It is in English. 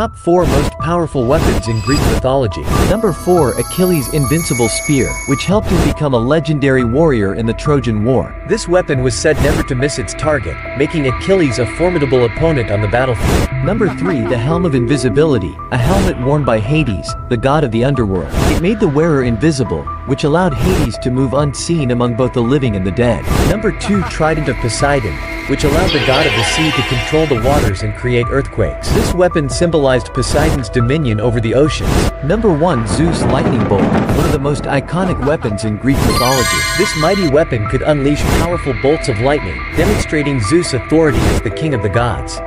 Top 4 most powerful weapons in Greek mythology. Number 4, Achilles' invincible spear, which helped him become a legendary warrior in the Trojan War. This weapon was said never to miss its target, making Achilles a formidable opponent on the battlefield. Number 3, the Helm of Invisibility, a helmet worn by Hades, the god of the underworld. It made the wearer invisible, which allowed Hades to move unseen among both the living and the dead. Number 2, Trident of Poseidon, which allowed the god of the sea to control the waters and create earthquakes. This weapon symbolized Poseidon's dominion over the oceans. Number 1, Zeus' lightning bolt, one of the most iconic weapons in Greek mythology. This mighty weapon could unleash powerful bolts of lightning, demonstrating Zeus' authority as the king of the gods.